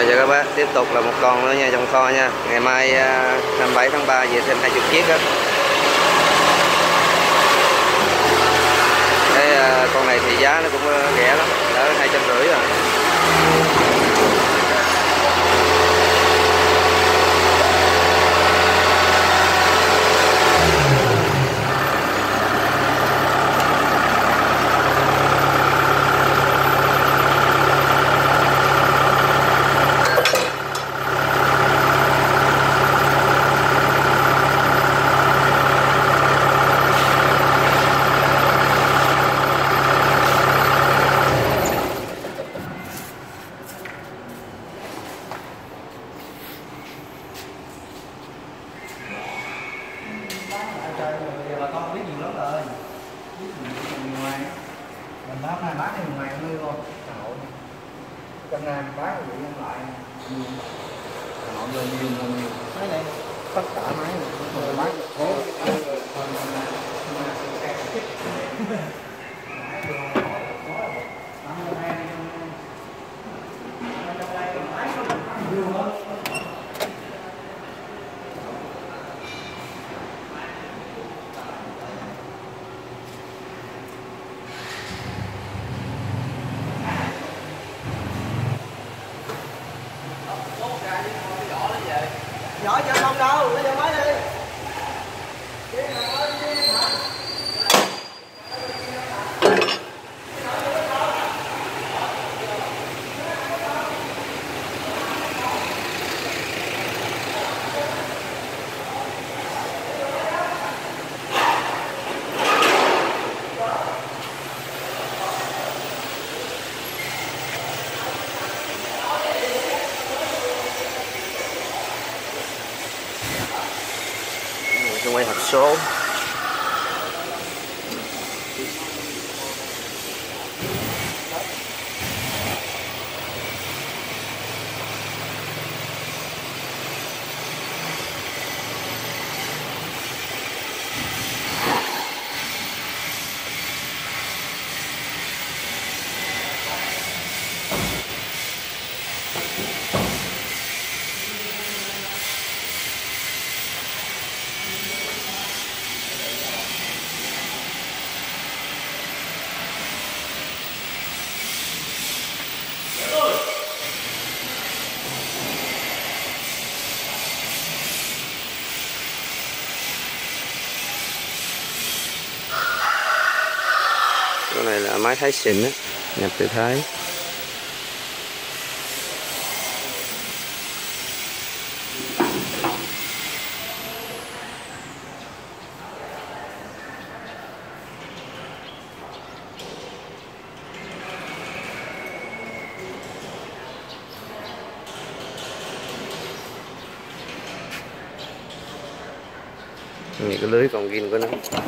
Giờ các bác tiếp tục là một con nữa nha, trong kho nha. Ngày mai 27 tháng 3 về thêm 20 chiếc đó. Cái con này thì giá nó cũng rẻ lắm, đã 250 rồi. Nhỏ cho không đâu, nó cho máy đi. Quay hộp số. Cái này là máy Thái xịn á, nhập từ Thái. Nhìn cái lưới còn ghim của nó.